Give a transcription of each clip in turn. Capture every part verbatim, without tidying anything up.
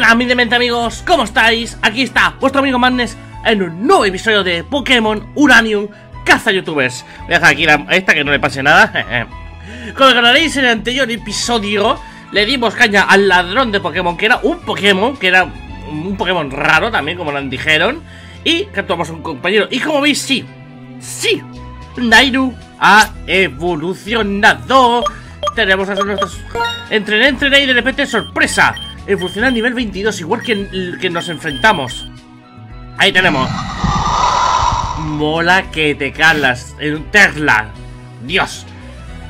buenas, mi demente amigos, ¿cómo estáis? Aquí está vuestro amigo Madness en un nuevo episodio de Pokémon Uranium Caza Youtubers. Voy a dejar aquí la, esta que no le pase nada. Como ganaréis en el anterior episodio, le dimos caña al ladrón de Pokémon, que era un Pokémon, que era un Pokémon raro también, como nos dijeron. Y capturamos a un compañero. Y como veis, sí, sí, Nairu ha evolucionado. Tenemos a nuestros... Entrené, entrené y de repente, sorpresa, evoluciona a nivel veintidós, igual que, el que nos enfrentamos. Ahí tenemos. Mola que te calas en un Tesla. Dios.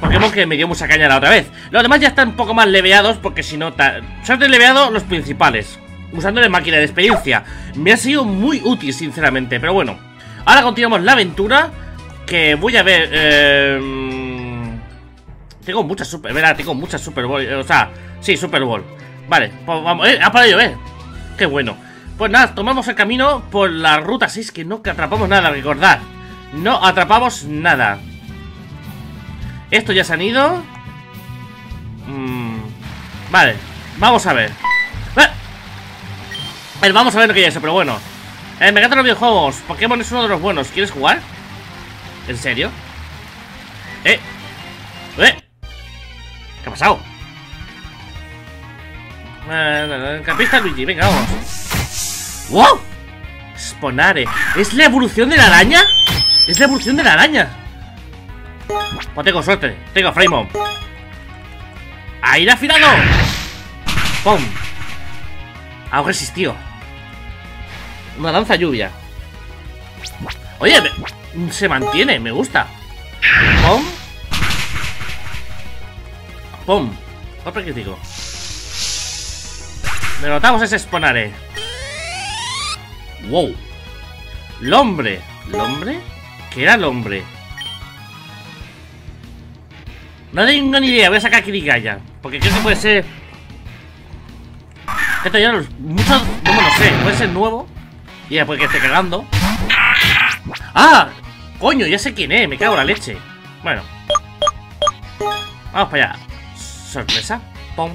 Pokémon que me dio mucha caña la otra vez. Los demás ya están un poco más leveados, porque si no... Se han desleveado los principales, usando de máquina de experiencia. Me ha sido muy útil, sinceramente, pero bueno. Ahora continuamos la aventura, que voy a ver... Eh... Tengo muchas super... Verá, tengo muchas Super Bowl. O sea, sí, Super Bowl. Vale, pues vamos... ¡Eh! ¡Ha parado de llover! ¡Qué bueno! Pues nada, tomamos el camino por la ruta seis, que no atrapamos nada, recordad. No atrapamos nada. Esto ya se han ido. Mm, vale, vamos a ver. ¡Ah! Eh, vamos a ver lo que es eso, pero bueno. Eh, me encantan los videojuegos. Pokémon es uno de los buenos. ¿Quieres jugar? ¿En serio? Eh. Eh. ¿Qué ha pasado? Eh, Capista Luigi, venga, vamos. ¡Wow! Sponare. ¿Es la evolución de la araña? ¿Es la evolución de la araña? Pues tengo suerte, tengo Fremor. ¡Ahí la afilado! ¡Pum! Aún resistió. Una lanza lluvia. Oye, me... se mantiene, me gusta. ¡Pum! ¡Pum! Golpe crítico. Derrotamos ese Sponare. ¡Wow! ¡Lombre! ¿Lombre? ¿Qué era Lombre? No tengo ni idea, voy a sacar Kirigaya, porque creo que puede ser... Esto ya los... Muchos... No me lo sé, puede ser nuevo. Y después que esté cagando. ¡Ah! Coño, ya sé quién es, me cago en la leche. Bueno, vamos para allá. Sorpresa. Pum.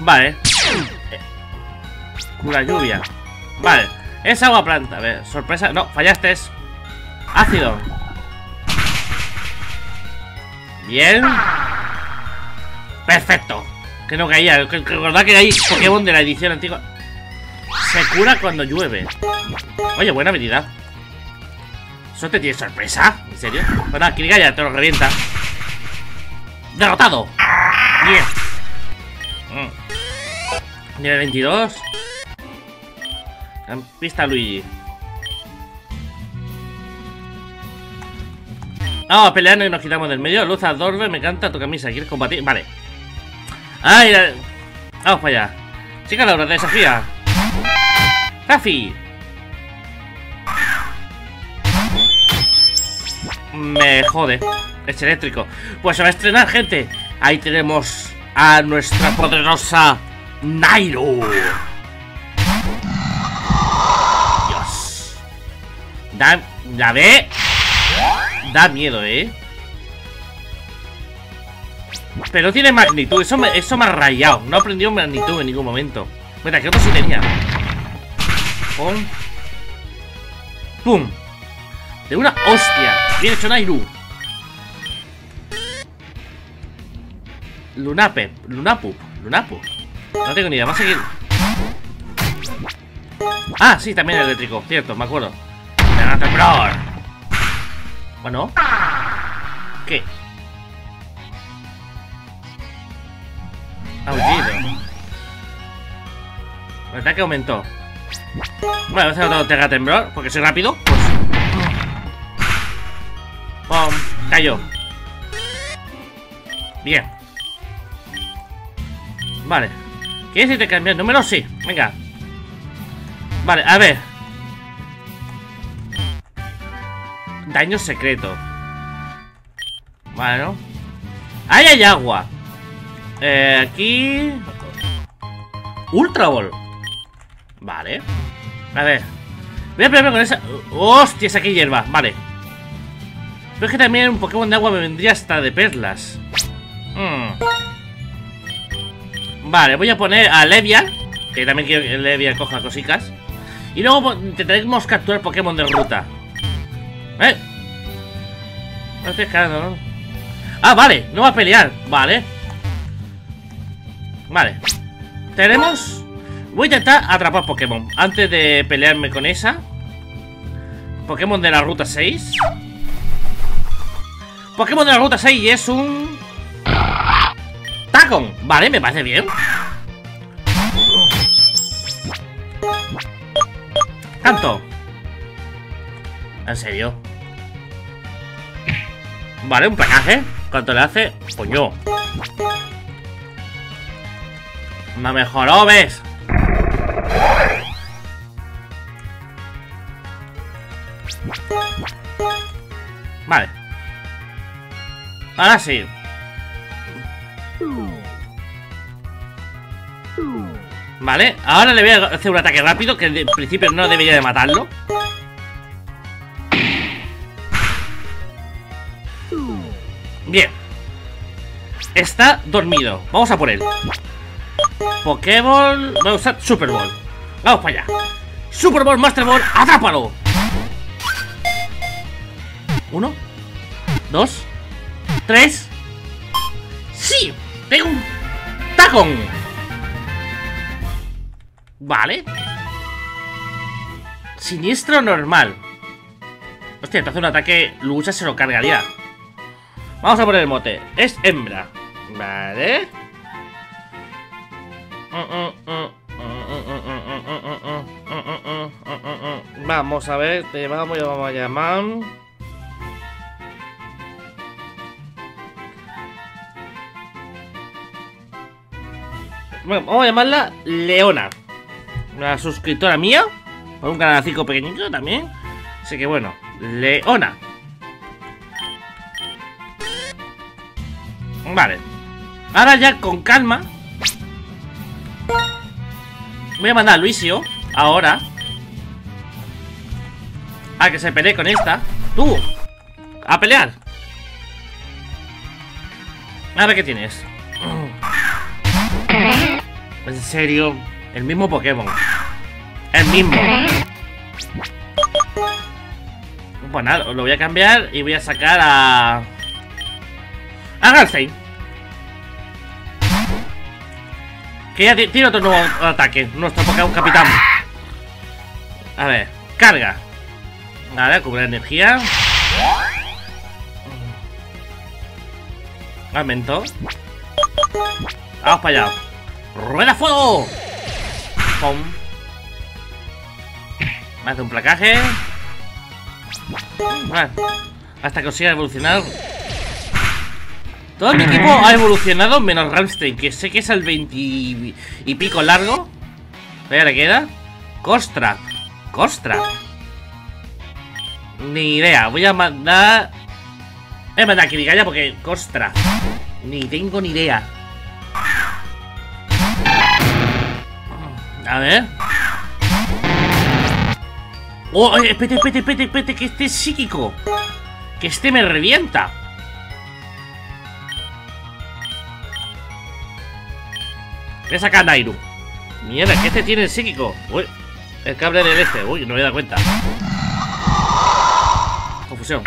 Vale. Cura lluvia. Vale, es agua planta. A ver, sorpresa, no, fallaste. Ácido. Bien. Perfecto. Que no caía. Recordad que hay Pokémon de la edición antigua. Se cura cuando llueve. Oye, buena habilidad. ¿Eso te tiene sorpresa? ¿En serio? Bueno, aquí ya te lo revienta. Derrotado. Bien. Mm. Nivel veintidós. Campista Luigi. Vamos a pelearnos y nos quitamos del medio. Luz adorbe, me encanta tu camisa. ¿Quieres combatir? Vale. Ay, la... Vamos para allá. Chica, la hora de desafía. Rafi. Me jode. Es eléctrico. Pues se va a estrenar, gente. Ahí tenemos a nuestra poderosa Nairu. Dios. Da... ¿La ve? Da miedo, ¿eh? Pero tiene magnitud. Eso me, eso me ha rayado. No ha aprendido magnitud en ningún momento. Mira, que otro sí tenía. Pum. Pum. De una hostia. Bien hecho, Nairu. Lunape. Lunapu. Lunapu. No tengo ni idea. Va a seguir. Ah, sí, también el eléctrico. Cierto, me acuerdo. ¡Te va a temblar! Bueno, ¿qué? Aullido. El ataque aumentó. Bueno, a veces no te haga temblar, porque soy rápido. Pues. ¡Pum! Cayó. Bien. Vale. ¿Quieres irte cambiando números? Sí, venga. Vale, a ver. Daño secreto. Bueno. Ahí hay agua. Eh, aquí. Ultra Ball. Vale. A ver. Voy a probar con esa. ¡Hostia! Es aquí hierba. Vale. Pero es que también un Pokémon de agua me vendría hasta de perlas. Mm. Vale, voy a poner a Leviathan, que también quiero que Leviathan coja cositas. Y luego intentaremos capturar Pokémon de ruta. ¿Eh? No estoy escalando, ¿no? Ah, vale, no va a pelear. Vale. Vale. Tenemos... Voy a intentar atrapar Pokémon antes de pelearme con esa. Pokémon de la ruta seis. Pokémon de la ruta seis es un... Tacon. Vale, me parece bien. Tanto. En serio. Vale, un penaje. ¿Cuánto le hace? Coño. Me mejoró, ¿ves? Vale. Ahora sí. Vale, ahora le voy a hacer un ataque rápido, que en principio no debería de matarlo. Bien. Está dormido. Vamos a por él. Pokéball. Voy a usar Super Ball. Vamos para allá. Super Ball, Master Ball, atrápalo. Uno, dos, tres. ¡Sí! ¡Tengo un tacón! Vale. Siniestro normal. Hostia, entonces un ataque lucha se lo cargaría. Vamos a poner el mote. Es hembra. Vale. Vamos a ver. Te llamamos, ya vamos a llamar. Bueno, vamos a llamarla Leona. Una suscriptora mía. Por un canalcico pequeñito también. Así que bueno, Leona. Vale. Ahora ya con calma. Voy a mandar a Luisio. Ahora. A que se pelee con esta. Tú. A pelear. A ver qué tienes. En serio, el mismo Pokémon. El mismo. Pues nada, lo voy a cambiar y voy a sacar a... A Garstein. Que ya tiene otro nuevo ataque. Nuestro Pokémon capitán. A ver, carga. Vale, cubre energía. Aumento. Vamos para allá. ¡Rueda fuego! ¡Pum! Me hace un placaje. Vale. Hasta que consiga evolucionar. Todo mi equipo ha evolucionado menos Rammstein, que sé que es el veinte y pico largo. Todavía le queda. Costra. Costra. Ni idea. Voy a mandar. Voy a mandar a Kirigaya porque. Costra. Ni tengo ni idea. A ver. Oh, espete, espete, espete, espete, que este es psíquico. Que este me revienta. Voy a sacar a Nairu. Mierda, que este tiene el psíquico. Uy, el cable del este. Uy, no me he dado cuenta. Confusión.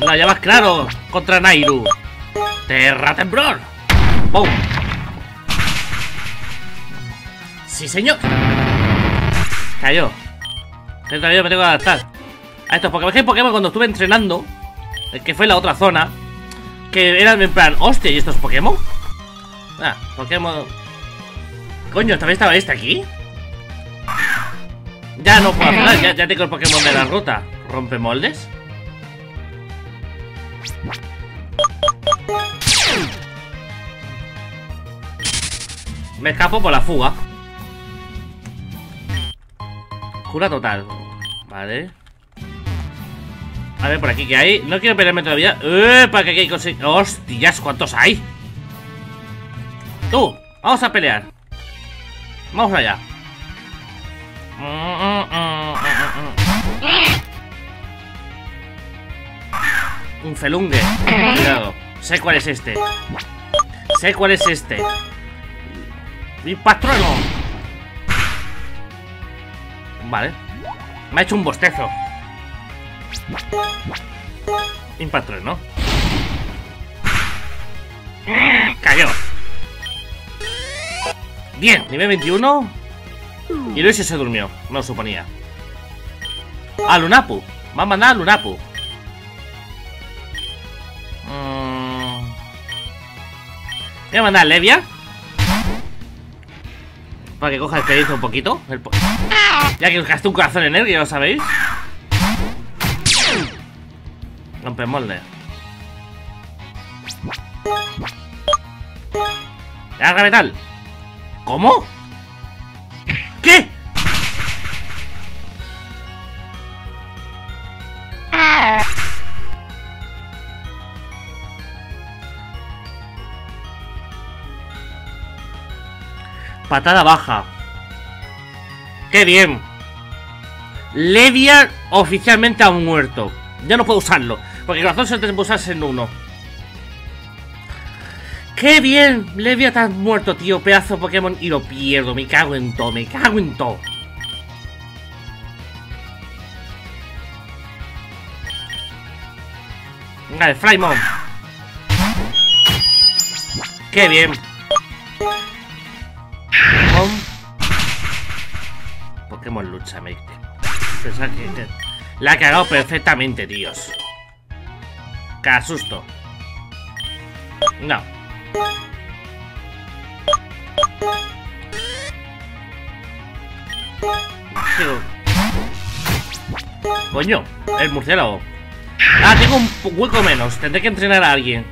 La llamas claro contra Nairu. Terra temblor. ¡Boom! ¡Sí, señor! Cayó. Todavía me tengo que adaptar a estos Pokémon. Es que Pokémon cuando estuve entrenando, que fue en la otra zona, que eran en plan, hostia, ¿y estos Pokémon? Ah, Pokémon. Coño, ¿también estaba este aquí? Ya no puedo hablar, ya, ya tengo el Pokémon de la ruta. Rompe moldes. Me escapo por la fuga. Cura total. Vale. A ver, por aquí que hay. No quiero pelearme todavía. ¡Eh! Para que aquí hay cosas. ¡Hostias! ¿Cuántos hay? ¡Tú! Vamos a pelear. Vamos allá. Un felungue. Cuidado. Sé cuál es este. Sé cuál es este. ¡Mi patrono! Vale. Me ha hecho un bostezo. Impatrueno. Cayó. Bien, nivel veintiuno. Y Luigi se durmió, no lo suponía. A Lunapu. Va a mandar a Lunapu. Mm. Voy a mandar a Levia. Para que coja el pedido un poquito. El po ya que gastó un corazón en él, que ya lo sabéis. Rompe molde. Larga metal. ¿Cómo? ¿Qué? Patada baja. ¡Qué bien! Levia oficialmente ha muerto. Ya no puedo usarlo, porque el corazón se te puede usar en uno. ¡Qué bien! Leviathan has muerto, tío. Pedazo de Pokémon. Y lo pierdo. Me cago en todo. Me cago en todo. Vale, Flymon. ¡Qué bien! Pokémon, Pokémon lucha, me... Pensaba que... La ha cagado perfectamente, tíos. Cada susto. No. Tío. Coño, el murciélago. Ah, tengo un hueco menos. Tendré que entrenar a alguien.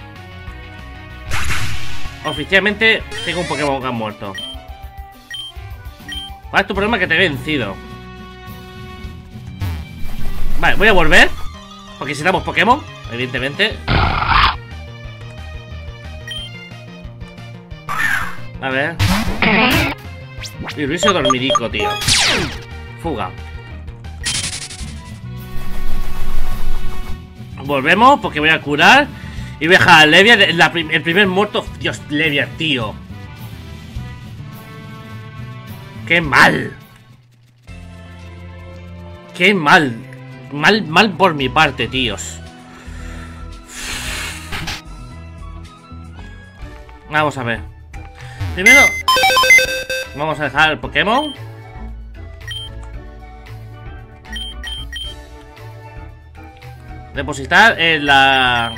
Oficialmente tengo un Pokémon que ha muerto. ¿Cuál es tu problema? Que te he vencido. Vale, voy a volver. Porque si damos Pokémon, evidentemente. A ver. Y Luis se dormidico, tío. Fuga. Volvemos porque voy a curar. Y voy a dejar a Levia. La prim el primer muerto. Dios, Levia, tío. ¡Qué mal! ¡Qué mal! Mal, mal por mi parte, tíos. Vamos a ver. Primero, vamos a dejar el Pokémon. Depositar en la...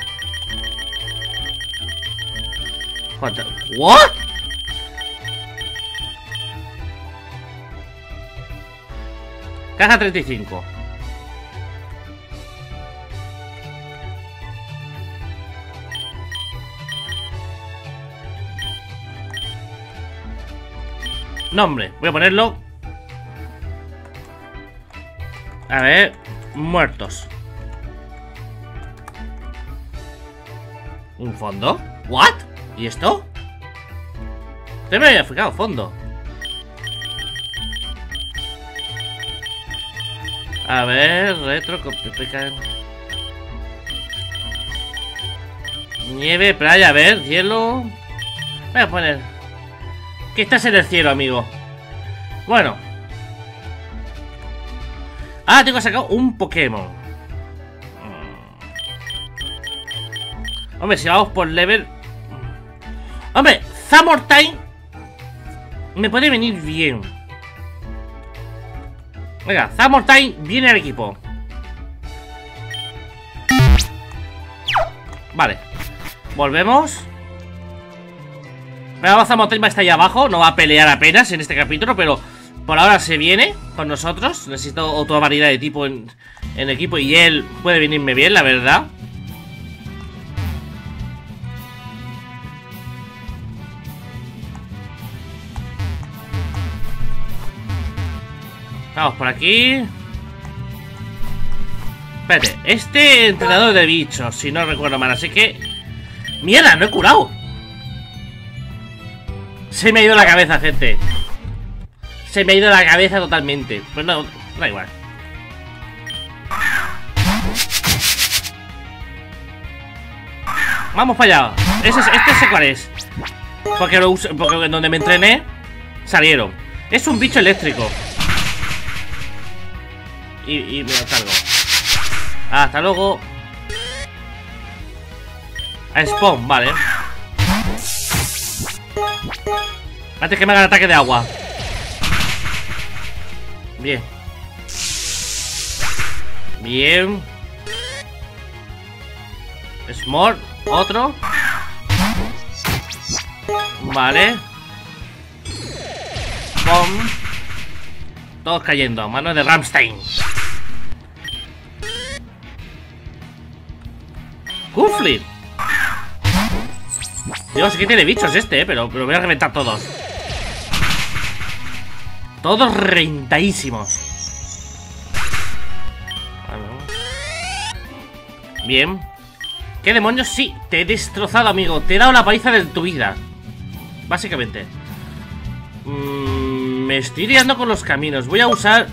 ¿Cuánto? ¿What? Caja treinta y cinco. Nombre, voy a ponerlo. A ver, muertos. ¿Un fondo? ¿What? ¿Y esto? Usted me había fijado, fondo. A ver, retro, complican. Nieve, playa, a ver, hielo. Voy a poner. Que estás en el cielo, amigo. Bueno. Ah, tengo sacado un Pokémon. Hombre, si vamos por level... Hombre, Zamortine me puede venir bien. Venga, Zamortine viene al equipo. Vale. Volvemos. La Baza Motelma está ahí abajo, no va a pelear apenas en este capítulo, pero por ahora se viene con nosotros. Necesito otra variedad de tipo en, en equipo y él puede venirme bien, la verdad. Vamos por aquí. Espérate, este entrenador de bichos, si no recuerdo mal, así que... ¡Mierda, no he curado! Se me ha ido la cabeza, gente. Se me ha ido la cabeza totalmente. Pues no, da igual. vamos para allá. Ese, este sé cuál es. Porque, lo uso, porque donde me entrené salieron. Es un bicho eléctrico. Y, y me lo cargo. Hasta luego. A spawn, vale. Antes que me hagan ataque de agua. Bien. Bien. Small. Otro. Vale. Pum. Todos cayendo a manos de Rammstein. Kuflin. Dios, que tiene bichos este, eh, pero, pero voy a reventar todos. Todos rentadísimos. Bien. ¿Qué demonios? Sí, te he destrozado, amigo. Te he dado la paliza de tu vida. Básicamente. Mm, me estoy liando con los caminos. Voy a usar...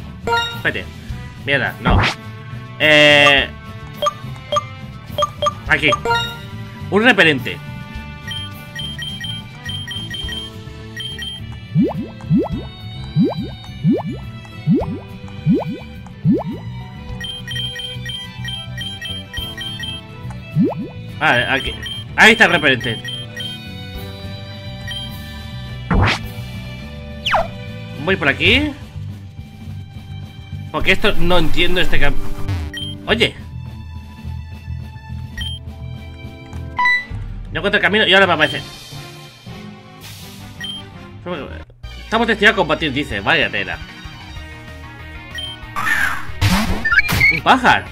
Espérate. Mierda, no. Eh... Aquí. Un repelente. Vale, aquí. Ahí está el repelente. Voy por aquí. Porque esto no entiendo este campo. Oye. No encuentro el camino y ahora me aparece. Estamos destinados a combatir, dice. Vaya tela. Un pájaro.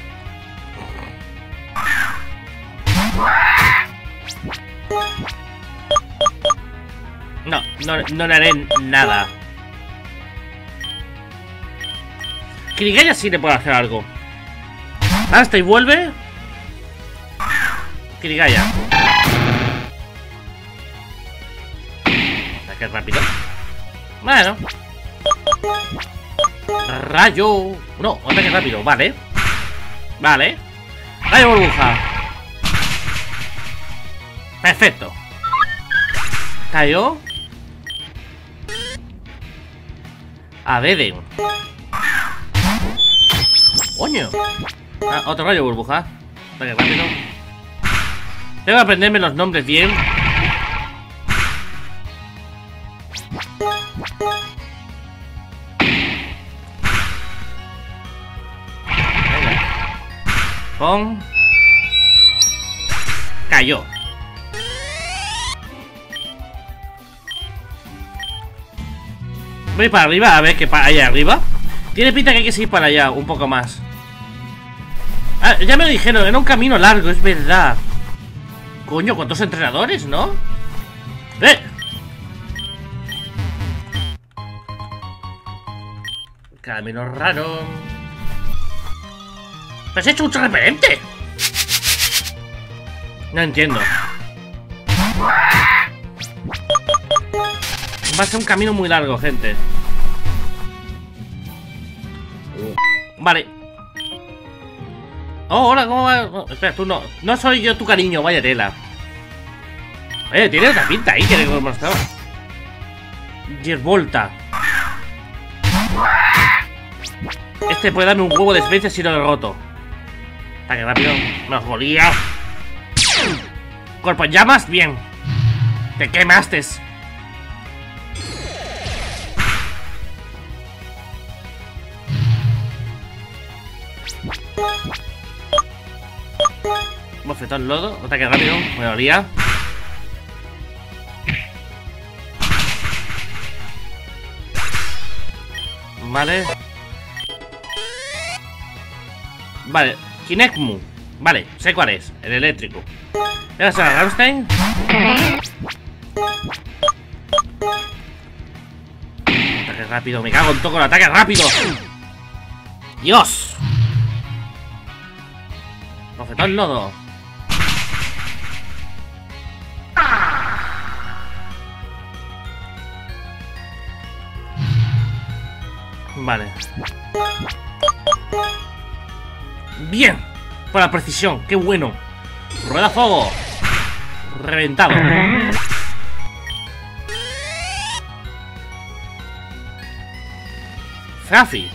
No, no, no le haré nada. Kirigaya sí le puede hacer algo. Hasta y vuelve. Kirigaya. Ataque rápido. Bueno. Rayo. No, ataque rápido, vale. Vale. Rayo burbuja. Perfecto. Cayó. A Deden. Coño. Ah, otro rayo burbuja. Vale, rápido. Tengo que aprenderme los nombres bien. Venga. Pon. Cayó. Voy para arriba, a ver qué para allá arriba. Tiene pinta que hay que seguir para allá un poco más. Ah, ya me lo dijeron, era un camino largo, es verdad. Coño, ¿cuántos entrenadores, no? ¡Eh! Camino raro. ¡Pero has hecho un repelente! No entiendo. Va a ser un camino muy largo, gente. Vale. Oh, hola, ¿cómo va? Oh, espera, tú no. No soy yo tu cariño, vaya tela. Eh, tiene otra pinta ahí que le hemos mostrado. diez voltas. Este puede darme un huevo de especies si no lo roto. Ataque rápido. Me jodía. Cuerpo en llamas, bien. Te quemaste. Bofetón lodo, ataque rápido, me dolía. Vale. Vale, Kinecmu. Vale, sé cuál es, el eléctrico. Gracias a Rammstein. Ataque rápido, me cago en todo con ataque rápido. Dios. Bofetón lodo. Vale. Bien. Para la precisión, qué bueno. Rueda fuego. Reventado. Zafi.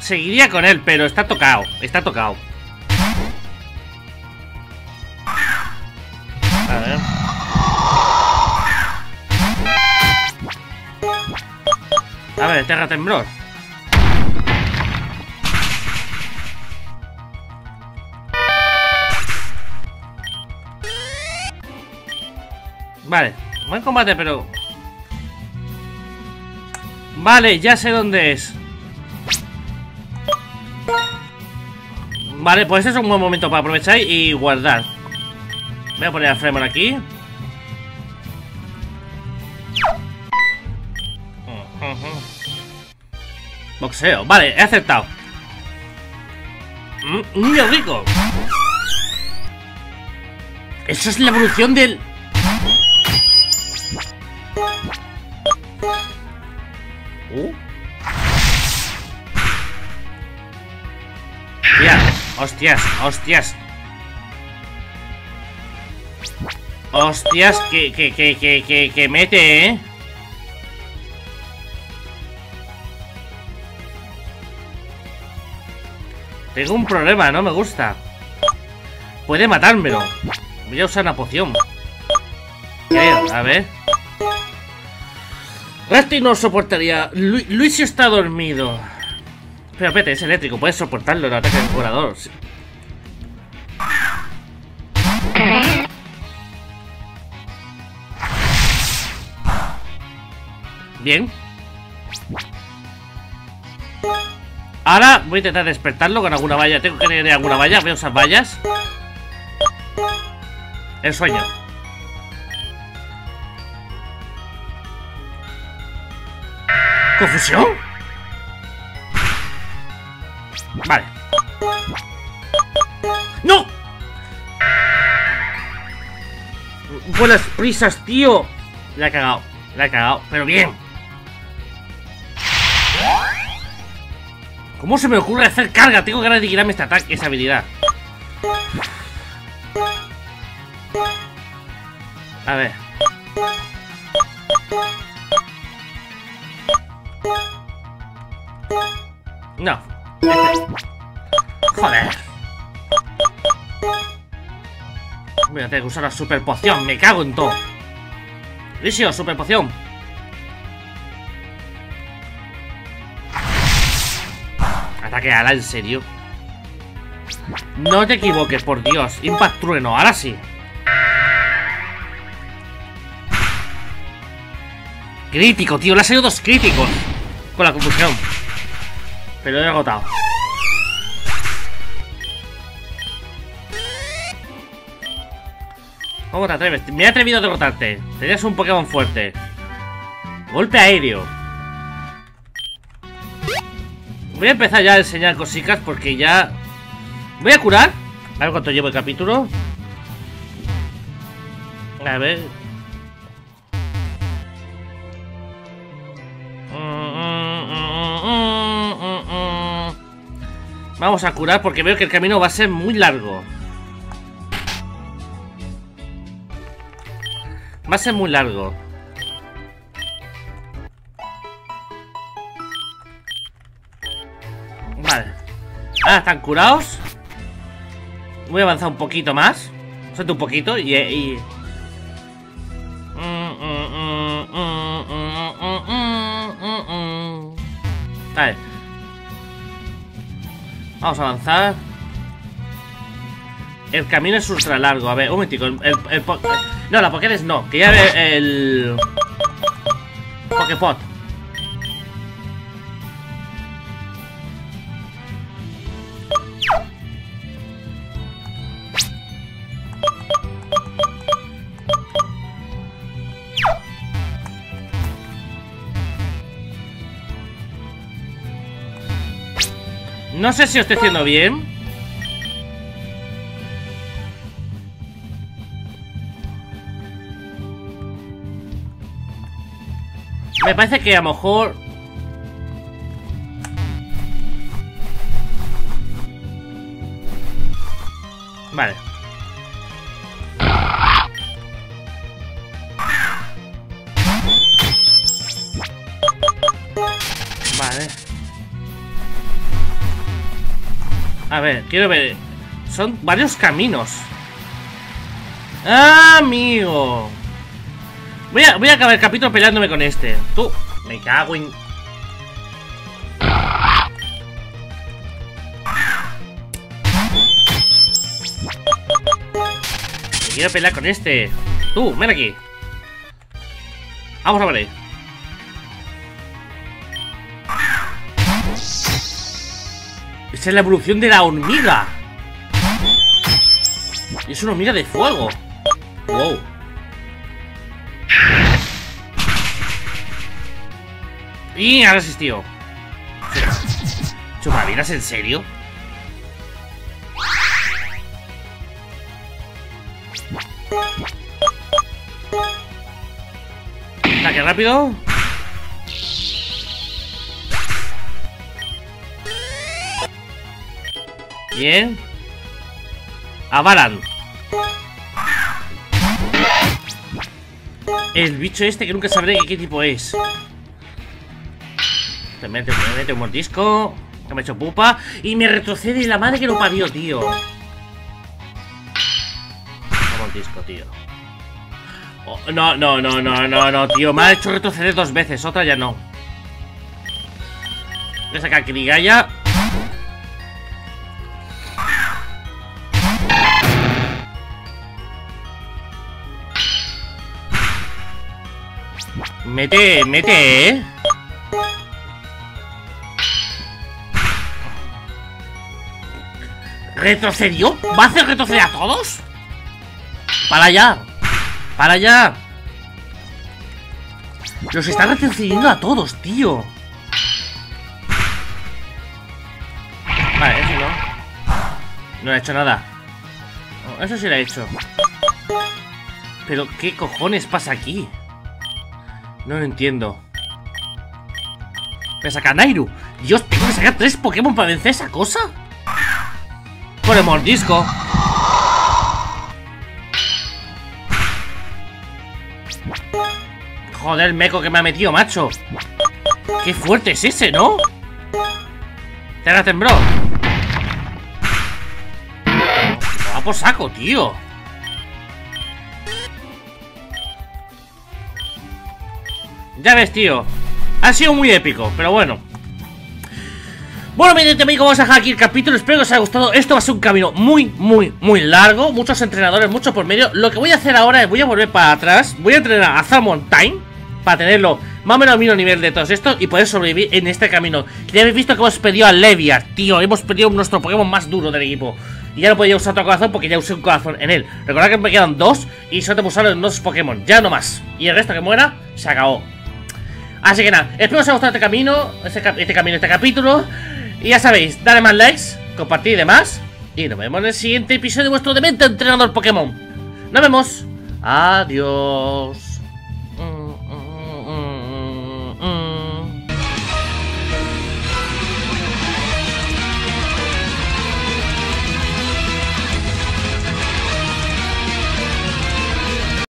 Seguiría con él, pero está tocado. Está tocado. A ver. A ver, Terra Temblor. Vale, buen combate, pero... Vale, ya sé dónde es. Vale, pues es un buen momento para aprovechar y guardar. Voy a poner a Fremor aquí. Boxeo, vale, he aceptado. Niño rico. Esa es la evolución del... Uh. Hostias, hostias, hostias. Hostias, que, que, que, que, que, que mete, eh. Tengo un problema, no me gusta. Puede matármelo. Voy a usar una poción. A ver. Rasty no soportaría. Lu Luigi está dormido. Pero vete, es eléctrico, puedes soportarlo el ataque del volador. Sí. Bien. Ahora voy a intentar despertarlo con alguna valla. Tengo que tener alguna valla, voy a usar vallas. El sueño. ¿Confusión? Vale. ¡No! Buenas prisas, tío. La he cagado, la he cagado, pero bien. ¿Cómo se me ocurre hacer carga? Tengo ganas de quitarme este ataque, esa habilidad. A ver. No. Joder. Voy a tener que usar la super poción. Me cago en todo. Luisio, super poción. Ataque ala, en serio. No te equivoques, por Dios. Impact trueno, ahora sí. Crítico, tío. Le ha salido dos críticos con la confusión. Pero he agotado. ¿Cómo te atreves? Me he atrevido a derrotarte. Tenías un Pokémon fuerte. Golpe aéreo. Voy a empezar ya a enseñar cositas porque ya... Voy a curar. A ver cuánto llevo el capítulo. A ver... Vamos a curar porque veo que el camino va a ser muy largo. Va a ser muy largo. Vale. Ahora están curados. Voy a avanzar un poquito más. Suelto un poquito y... y... Vale. Vamos a avanzar. El camino es ultra largo. A ver, un momentico. El, el, el po no, la Pokédex no. Que ya ve el... Poképod. No sé si lo estoy haciendo bien. Me parece que a lo mejor... Vale. A ver, quiero ver. Son varios caminos. ¡Ah, amigo! Voy a, voy a acabar el capítulo peleándome con este. Tú, me cago en... Me quiero pelear con este. Tú, ven aquí. Vamos a ver ahí. Esa es la evolución de la hormiga. Es una hormiga de fuego. Wow. Y ahora asistió. ¿Chupavidas en serio? Ataque rápido. Bien. Avalan. El bicho este que nunca sabré qué tipo es. Me mete, me mete un mordisco. Que me echo pupa. Y me retrocede la madre que lo parió, tío. Un mordisco, tío. Oh, no, no, no, no, no, no, tío. Me ha hecho retroceder dos veces. Otra ya no. Voy a sacar Kirigaya. Mete, mete. ¿Retrocedió? ¿Va a hacer retroceder a todos? Para allá. Para allá. Los están retrocediendo a todos, tío. Vale, eso no. No ha hecho nada. Eso sí lo ha hecho. Pero ¿qué cojones pasa aquí? No lo entiendo. Me saca Nairu. Dios, tengo que sacar tres Pokémon para vencer esa cosa. Por el mordisco. Joder, el meco que me ha metido, macho. Qué fuerte es ese, ¿no? Te la tembló. Va por saco, tío. Ya ves, tío. Ha sido muy épico, pero bueno. Bueno, mi gente, amigos, vamos a dejar aquí el capítulo. Espero que os haya gustado. Esto va a ser un camino muy, muy, muy largo. Muchos entrenadores, mucho por medio. Lo que voy a hacer ahora es, voy a volver para atrás. Voy a entrenar a Zamortine para tenerlo más o menos al mismo nivel de todos estos y poder sobrevivir en este camino. Ya habéis visto que hemos perdido a Leviathan, tío. Hemos perdido nuestro Pokémon más duro del equipo. Y ya no podía usar otro corazón porque ya usé un corazón en él. Recordad que me quedan dos y solo tengo que usar los dos Pokémon. Ya no más. Y el resto que muera, se acabó. Así que nada, espero que os haya gustado este camino, este, cap este camino, este capítulo. Y ya sabéis, darle más likes, compartir y demás. Y nos vemos en el siguiente episodio de vuestro demente entrenador Pokémon. Nos vemos. Adiós.